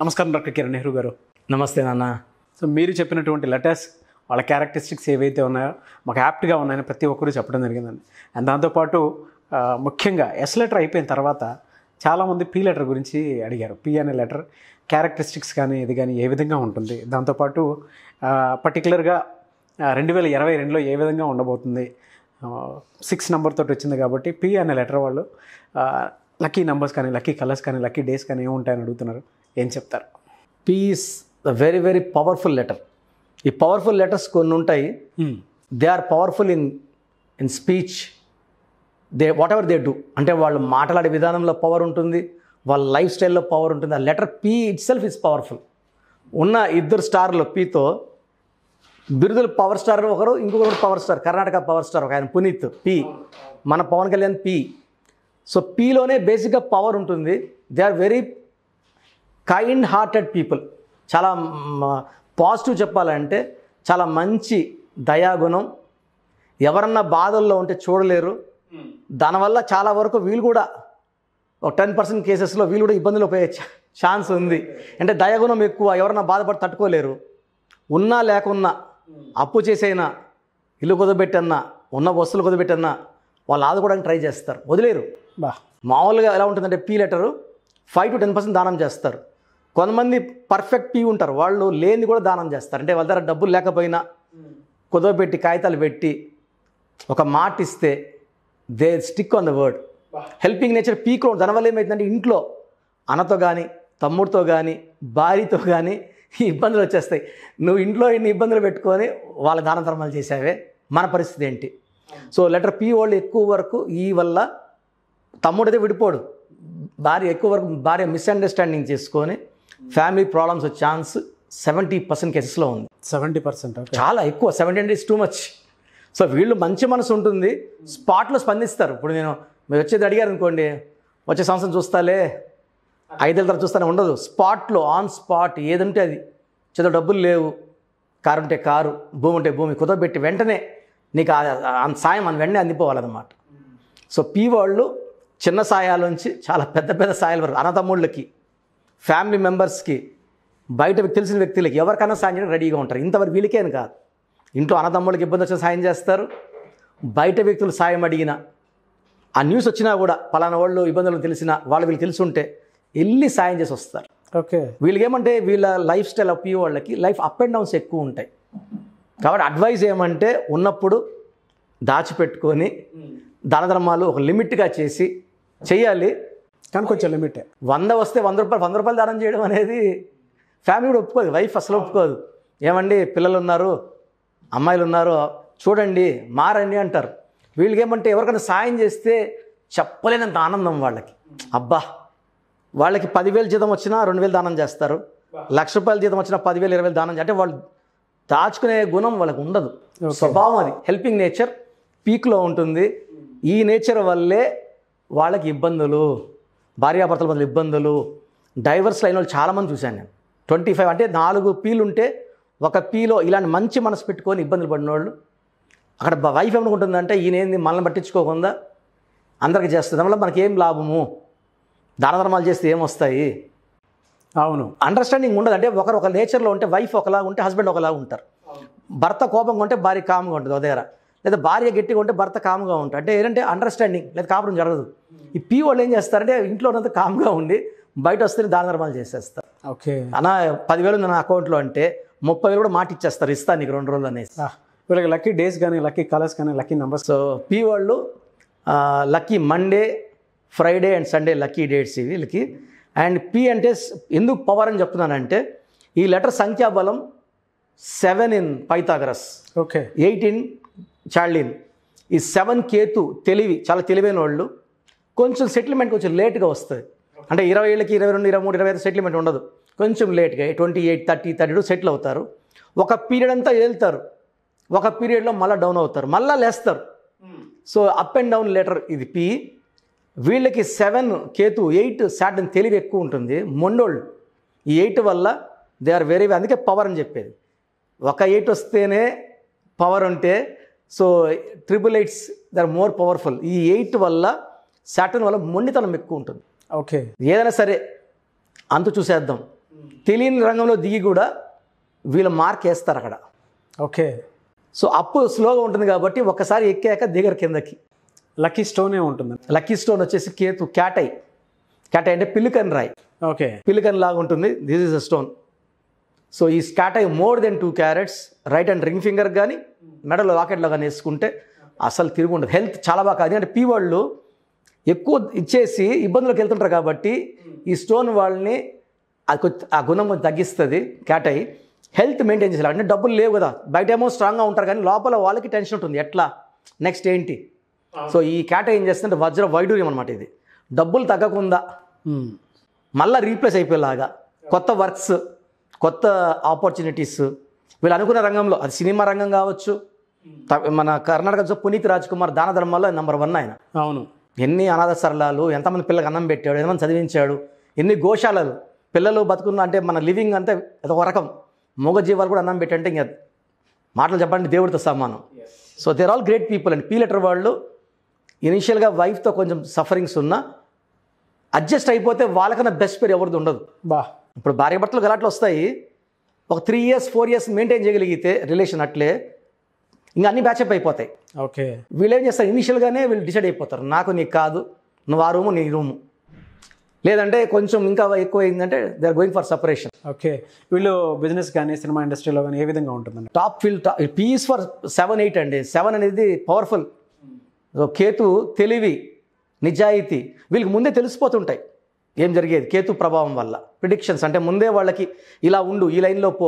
Namaskaram Dr. Kiran Nerugaro. Namaste Nana. So Miri Chapinatu letters, all characteristics evite on a Macaptiga on a Patiokuris upon and the other part to Mukinga, S letter IP and Tarvata, Chala on the P letter Gurinchi, Adigar, P and a letter, characteristics cani, the Gani, everything on the other part to particular Rendival Yaraway Rendlo, everything on about the 6 number to touch in the Gabati, P and a letter value. Lucky numbers, lucky colors, lucky days, P is a very, very powerful letter. These powerful letters, they are powerful in speech. They, whatever they do, they have power in their lifestyle, power in the letter P itself is powerful. Either star P to Birudal power star, power star, Karnataka power star, Punith, P. Mana Pawan Kalyan P. So, P lone basic power untundi. They are very kind-hearted people. Chala positive cheppalante, chala manchi dayagunam. Evaranna baadallo unte chodaleru. Danavalla chala varaku veelu kuda 10% cases lo veelu kuda ibbandilo poye chance undi. Ante dayagunam ekkuva evaranna baadapadi tattukoleru. Unna lekunna appu chesaina illu godabettana unna vastulu godabettana vallu aadukodaniki try chestaru odaleru. Maulaga allowed to the P letter, 5 to 10% Danam Jester. Conman perfect P unter, Waldo Lane go Danam Jester, and they were double lacabaina, Kodobeti Kaital Vetti, Okamatiste. They stick on the word. Helping nature P crowd, Danavale made an inclo, Anatogani, Tamurtogani, Baritogani, Ibandra Cheste, no inclo in Ibandra Vetcone, Valadanamal Jesave, Manaparisdenti. So letter P old Eku worku, Evalla. తమ్ముడైతే విడిపోడు బారి ఎక్కువ వరకు బారి misunderstanding చేసుకొని family problems వచ్చే chance 70% cases లో ఉంది 70% okay చాలా ఎక్కువ 70 ఇస్ టూ మచ్ సో వీళ్ళు మంచి మనసు ఉంటుంది స్పాట్ లో స్పందిస్తారు ఇప్పుడు నేను మీరు వచ్చేది అడిగారు అనుకోండి వచ్చే సంవత్సరం చూస్తాలే 5 ఏళ్ల తర్వాత చూస్తానే ఉండదు స్పాట్ లో ఆన్ స్పాట్ ఏదంటే అది చేత డబ్బులు లేవు కారు ఉంటే కారు భూమి ఉంటే భూమి కుదబెట్టి వెంటనే నీకు ఆ సాయం అని వెంటనే అందిపోవాలన్నమాట సో పీ వాళ్ళు చిన్న సాయాల నుంచి చాలా పెద్ద పెద్ద సాయాల వరకు అన్నదమ్ముళ్ళకి ఫ్యామిలీ మెంబర్స్ కి బయట తెలిసిన వ్యక్తులకు ఎవరికైనా సాయం చేయడానికి రెడీగా ఉంటారు ఇంతవరకు వీళ్ళకేం కాదు ఇంట్లో అన్నదమ్ముళ్ళకి ఇబ్బంది వచ్చిన సాయం చేస్తారు బయట వ్యక్తులు సాయం అడిగినా ఆ న్యూస్ వచ్చినా కూడా ఫలానా వాళ్ళు ఇబ్బందులు తెలిసినా వాళ్ళు వీళ్ళు తెలిసి ఉంటే వెళ్ళి సాయం చేసి వస్తారు ఓకే వీళ్ళకి ఏమంటే వీళ్ళ లైఫ్ స్టైల్ అప్ యూ వాళ్ళకి లైఫ్ అప్ అండ్ డౌన్స్ ఎక్కువ ఉంటాయి కాబట్టి అడ్వైస్ ఏమంటే ఉన్నప్పుడు దాచిపెట్టుకొని దానధర్మాలు ఒక లిమిట్ గా చేసి చేయాలి కానీ కొంచెం లిమిట్ 100 వస్తే 100 రూపాయలు దానం చేయడం అనేది ఫ్యామిలీ కూడా ఒప్పుకోదు వైఫ్ అసలు ఒప్పుకోదు ఏమండి పిల్లలు ఉన్నారు అమ్మాయిలు ఉన్నారు చూడండి మారండి అంటారు వీళ్ళకి ఏమంటే ఎవరికైనా సాయం చేస్తే చెప్పలేనంత ఆనందం వాళ్ళకి అబ్బా వాళ్ళకి 10,000 జీతం వచ్చినా 2,000 దానం చేస్తారు 1,00,000 జీతం వచ్చినా 10,000 20,000 దానం అంటే వాళ్ళు దాచుకునే గుణం వాళ్ళకి ఉండదు స్వభావం అది హెల్పింగ్ నేచర్ పీక్ లో ఉంటుంది ఈ నేచర్ వల్లే వాళ్ళకి ఇబ్బందులు భార్యాభర్తల మధ్య ఇబ్బందులు డైవర్స్ లైన్ వాళ్ళు చాలామంది చూశాను నేను 25 అంటే 4 పీలు ఉంటే ఒక పీలో ఇలాంటి మంచి మనసు పెట్టుకొని ఇబ్బందులు పడిన వాళ్ళు అక్కడ వైఫ్ ఏమనుకుంటుందంటే ఈయనేంది మనల్ని పట్టించుకోకుండా అందరికీ చేస్తుంది దానివల్ల మనకేం లాభము దాన ధర్మాలు చేస్తే ఏమొస్తాయి అవును అండర్స్టాండింగ్ ఉండదు అంటే ఒకరొక నేచర్లో ఉంటే వైఫ్ ఒకలాగా ఉంటే హస్బెండ్ ఒకలాగా ఉంటారు భర్త కోపంగా ఉంటే భార్య కామ్గా ఉంటుంది ఓ దగ్గర లేదా భార్య గట్టిగా ఉంటే భర్త కామ్గా ఉంటాడు అంటే ఏంటంటే అండర్స్టాండింగ్ లేదా కాపురం జరగదు ఈ పీ వాళ్ళు ఏం చేస్తారంటే ఇంట్లో ఉన్నంత కామ్గా ఉండి బయట వస్తే దాన ధర్మాలు చేసేస్తారు ఓకే అన్న 10,000 ఉంది నా అకౌంట్లో అంటే 30,000 కూడా మాట ఇచ్చేస్తారు ఇస్తాను నీకు 2 రోజులు అనేసి వీళ్ళకి లక్కీ డేస్ కానీ లక్కీ కలర్స్ కానీ లక్కీ నెంబర్స్ సో పీ వాళ్ళు lucky Monday Friday and Sunday lucky dates ఇవి వీళ్ళకి అండ్ పీ అంటే ఎందుకు పవర్ అని చెప్తున్నానంటే ఈ లెటర్ సంఖ్యాబలం 7 in Pythagoras okay 8 in Chaldean ఈ 7 కేతు తెలివి చాలా తెలివైన వాళ్ళు కొంచెం సెటిల్మెంట్ కొంచెం లేట్గా వస్తుంది అంటే 20 ఏళ్ళకి 22 23 25 సెటిల్మెంట్ ఉండదు కొంచెం లేట్గా 28 30 32 సెటిల్ అవుతారు ఒక పీరియడ్ అంతా వెళ్తారు ఒక పీరియడ్లో మళ్ళీ డౌన్ అవుతారు మళ్ళీ లేస్తారు so up and down letter ఇది పీ వీళ్ళకి 7 కేతు 8 సాటర్న్ తెలివి ఎక్కువ ఉంటుంది మొండోళ్ళు ఈ 8 వల్ల దే ఆర్ వెరీ అందుకే పవర్ అని చెప్పేది ఒక 8 వస్తేనే పవర్ ఉంటే so 888s they are more powerful ఈ 8 వల్ల సాటర్న్ వల్ల మొండితనం ఎక్కువ ఉంటుంది ఓకే ఏదైనా సరే అంత చూసేద్దాం తెలియని రంగంలో దిగి కూడా వీళ్ళు మార్క్ వేస్తారు అక్కడ. ఓకే, సో అప్పు స్లోగా ఉంటుంది కాబట్టి ఒకసారి ఎక్కాక దిగరు కిందకి. లక్కీ స్టోనే ఉంటుంది. లక్కీ స్టోన్ వచ్చేసి కేతు, క్యాటై. క్యాటై అంటే పిలికన్ రాయి. ఓకే, పిలికన్ లాగా ఉంటుంది. This is a stone. So ఈ క్యాటై more than 2 carats right and ring finger కానీ మెడలో లాకెట్లో కానీ వేసుకుంటే అసలు తిరిగి ఉండదు. హెల్త్ చాలా బాగా కాదు అంటే పీ వాళ్ళు ఎక్కువ ఇచ్చేసి ఇబ్బందులకు వెళ్తుంటారు కాబట్టి ఈ స్టోన్ వాళ్ళని ఆ గుణం కొంచెం తగ్గిస్తుంది. క్యాటై హెల్త్ మెయింటైన్ చేసేలా అంటే డబ్బులు లేవు కదా, బయట ఏమో స్ట్రాంగ్గా ఉంటారు కానీ లోపల వాళ్ళకి టెన్షన్ ఉంటుంది ఎట్లా నెక్స్ట్ ఏంటి. సో ఈ క్యాటై ఏం చేస్తుంటే వజ్ర వైడూర్యం అనమాట. ఇది డబ్బులు తగ్గకుండా మళ్ళీ రీప్లేస్ అయిపోయేలాగా కొత్త వర్క్స్, కొత్త ఆపర్చునిటీస్ వీళ్ళు అనుకున్న రంగంలో, అది సినిమా రంగం కావచ్చు. మన కర్ణాటక పునీత్ రాజ్ కుమార్ దాన ధర్మాల్లో నంబర్ 1 ఆయన. అవును, ఎన్ని అనాథ సరళాలు, ఎంతమంది పిల్లలకు అన్నం పెట్టాడు, ఎంతమంది చదివించాడు, ఎన్ని గోశాలలు, పిల్లలు బతుకున్న అంటే మన లివింగ్ అంతా ఒక రకం, మూగ జీవాలు కూడా అన్నం పెట్టంటే ఇంకా మాటలు చెప్పాలంటే దేవుడితో సమానం. So there all great people and P letter వాళ్ళు ఇనిషియల్గా వైఫ్తో కొంచెం సఫరింగ్స్ ఉన్నా అడ్జస్ట్ అయిపోతే వాళ్ళకన్నా బెస్ట్ పేరు ఎవరిది ఉండదు. బా ఇప్పుడు భార్య భర్తలు గలాట్లు వస్తాయి, ఒక 3 years 4 years మెయింటైన్ చేయగలిగితే రిలేషన్ అట్లే ఇంకా అన్ని బ్యాచప్ అయిపోతాయి. ఓకే, వీళ్ళు ఏం చేస్తారు ఇనిషియల్గానే వీళ్ళు డిసైడ్ అయిపోతారు, నాకు నీకు కాదు, నువ్వు ఆ రూము నీ రూము, లేదంటే కొంచెం ఇంకా ఎక్కువ అయిందంటే they are going for separation. Okay, వీళ్ళు బిజినెస్ కానీ సినిమా ఇండస్ట్రీలో కానీ ఏ విధంగా ఉంటుందండి? టాప్ ఫీల్డ్ పీస్ ఫర్ 7-8 అండి. 7 అనేది పవర్ఫుల్. కేతు తెలివి, నిజాయితీ, వీళ్ళకి ముందే తెలిసిపోతుంటాయి ఏం జరిగేది కేతు ప్రభావం వల్ల. ప్రిడిక్షన్స్ అంటే ముందే వాళ్ళకి ఇలా ఉండు, ఈ లైన్లో పో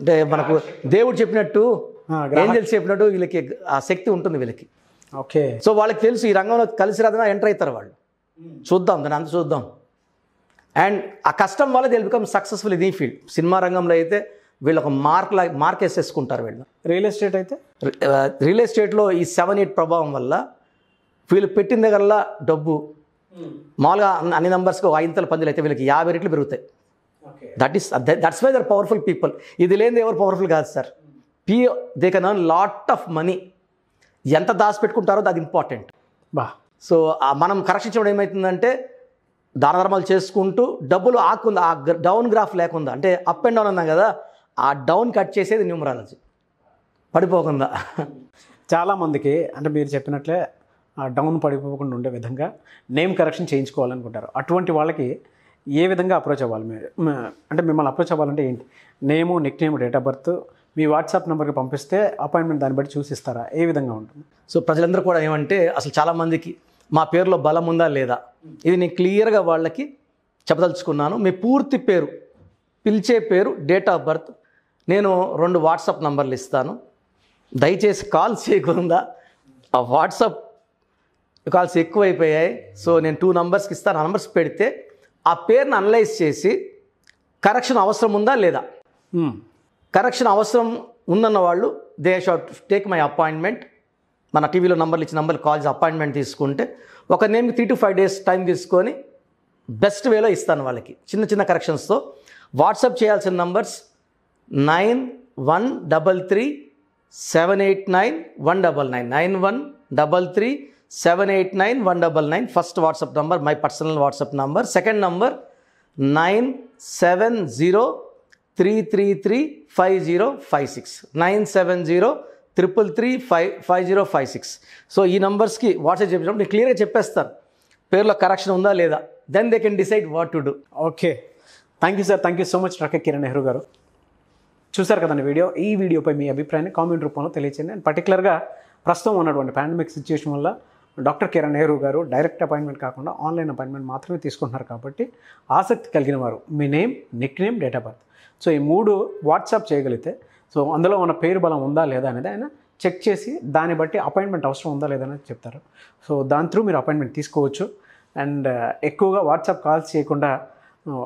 అంటే మనకు దేవుడు చెప్పినట్టు, ఏంజెల్స్ చెప్పినట్టు వీళ్ళకి ఆ శక్తి ఉంటుంది వీళ్ళకి. ఓకే, సో వాళ్ళకి తెలుసు ఈ రంగంలో కలిసి రాదన్నా ఎంటర్ అవుతారు వాళ్ళు. చూద్దాం దాన్ని అంత చూద్దాం. అండ్ ఆ కష్టం వల్ల they will become successful in ఈ ఫీల్డ్. సినిమా రంగంలో అయితే వీళ్ళు ఒక మార్క్ వేసేసుకుంటారు. వీళ్ళు రియల్ ఎస్టేట్ అయితే రియల్ ఎస్టేట్లో ఈ 7-8 ప్రభావం వల్ల వీళ్ళు పెట్టిన దగ్గరలా డబ్బు మామూలుగా అన్ని నంబర్స్కి 5 పందులు అయితే వీళ్ళకి 50 రెట్లు పెరుగుతాయి. That's why they're powerful people. ఇది లేనిది ఎవరు పవర్ఫుల్ కాదు sir. They can earn lot of money. ఎంత దాచిపెట్టుకుంటారో అది ఇంపార్టెంట్. బా, సో మనం కరక్షించడం ఏమవుతుందంటే దాన ధర్మాలు చేసుకుంటూ డబ్బులు ఆకుంది ఆ డౌన్ గ్రాఫ్ లేకుండా, అంటే అప్ అండ్ డౌన్ అన్నాం కదా, ఆ డౌన్ కట్ చేసేది న్యూమరాలజీ పడిపోకుండా. చాలామందికి అంటే మీరు చెప్పినట్లే ఆ డౌన్ పడిపోకుండా ఉండే విధంగా నేమ్ కరెక్షన్ చేయించుకోవాలనుకుంటారు. అటువంటి వాళ్ళకి ఏ విధంగా అప్రోచ్ అవ్వాలి? మీరు అంటే మిమ్మల్ని అప్రోచ్ అవ్వాలంటే ఏంటి? Name, nick name, date of birth, మీ వాట్సాప్ నెంబర్కి పంపిస్తే అపాయింట్మెంట్ దాన్ని బట్టి చూసిస్తారా? ఏ విధంగా ఉంటుంది? సో ప్రజలందరూ కూడా ఏమంటే అసలు చాలామందికి మా పేరులో బలం ఉందా లేదా ఇది నేను క్లియర్గా వాళ్ళకి చెప్పదలుచుకున్నాను. మీ పూర్తి పేరు, పిలిచే పేరు, డేట్ ఆఫ్ బర్త్, నేను 2 వాట్సాప్ నంబర్లు ఇస్తాను. దయచేసి కాల్ చేయకుండా, ఆ వాట్సాప్ కాల్స్ ఎక్కువైపోయాయి. సో నేను 2 నంబర్స్కి ఇస్తాను. ఆ నంబర్స్ పెడితే ఆ పేరుని అనలైజ్ చేసి కరెక్షన్ అవసరం ఉందా లేదా, కరెక్షన్ అవసరం ఉందన్న వాళ్ళు they should take my appointment. మన టీవీలో నంబర్లు ఇచ్చిన నంబర్లు కాల్ చేసి అపాయింట్మెంట్ తీసుకుంటే ఒక నేమ్కి 3 to 5 days టైం తీసుకొని బెస్ట్ వేలో ఇస్తాను వాళ్ళకి చిన్న చిన్న కరెక్షన్స్తో. వాట్సాప్ చేయాల్సిన numbers 9133789199, 9133789199 first WhatsApp number, my personal WhatsApp number. Second number 970333505 6, 970333505 6. So ఈ నంబర్స్కి వాట్సాప్ చేయించడం నేను క్లియర్గా చెప్పేస్తాను పేర్లో కరెక్షన్ ఉందా లేదా. Then they can decide what to do. Okay, thank you sir. Thank you so much doctor Kiran Nehru garu. చూశారు కదండి వీడియో. ఈ వీడియోపై మీ అభిప్రాయాన్ని కామెంట్ రూపంలో తెలియచేయండి. అండ్ పర్టికులర్గా ప్రస్తుతం ఉన్నటువంటి పాండమిక్ సిచ్యువేషన్ వల్ల doctor Kiran Nehru garu direct appointment కాకుండా ఆన్లైన్ అపాయింట్మెంట్ మాత్రమే తీసుకుంటున్నారు. కాబట్టి ఆసక్తి కలిగిన వారు మీ name, nick name, date of birth, so ఈ 3 వాట్సాప్ చేయగలిగితే సో అందులో మన పేరు బలం ఉందా లేదా అనేది ఆయన చెక్ చేసి దాన్ని బట్టి అపాయింట్మెంట్ అవసరం ఉందా లేదా అనేది చెప్తారు. సో దాని త్రూ మీరు అపాయింట్మెంట్ తీసుకోవచ్చు. అండ్ ఎక్కువగా వాట్సాప్ కాల్స్ చేయకుండా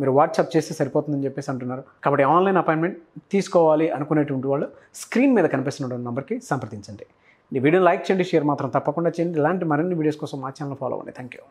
మీరు వాట్సాప్ చేస్తే సరిపోతుందని చెప్పేసి అంటున్నారు. కాబట్టి ఆన్లైన్ అపాయింట్మెంట్ తీసుకోవాలి అనుకునేటువంటి వాళ్ళు స్క్రీన్ మీద కనిపిస్తున్న నెంబర్కి సంప్రదించండి. ఈ వీడియోని లైక్ చేయండి, షేర్ మాత్రం తప్పకుండా చేయండి. ఇలాంటి మరిన్ని వీడియోస్ కోసం మా ఛానల్ ఫాలో అవ్వండి. Thank you.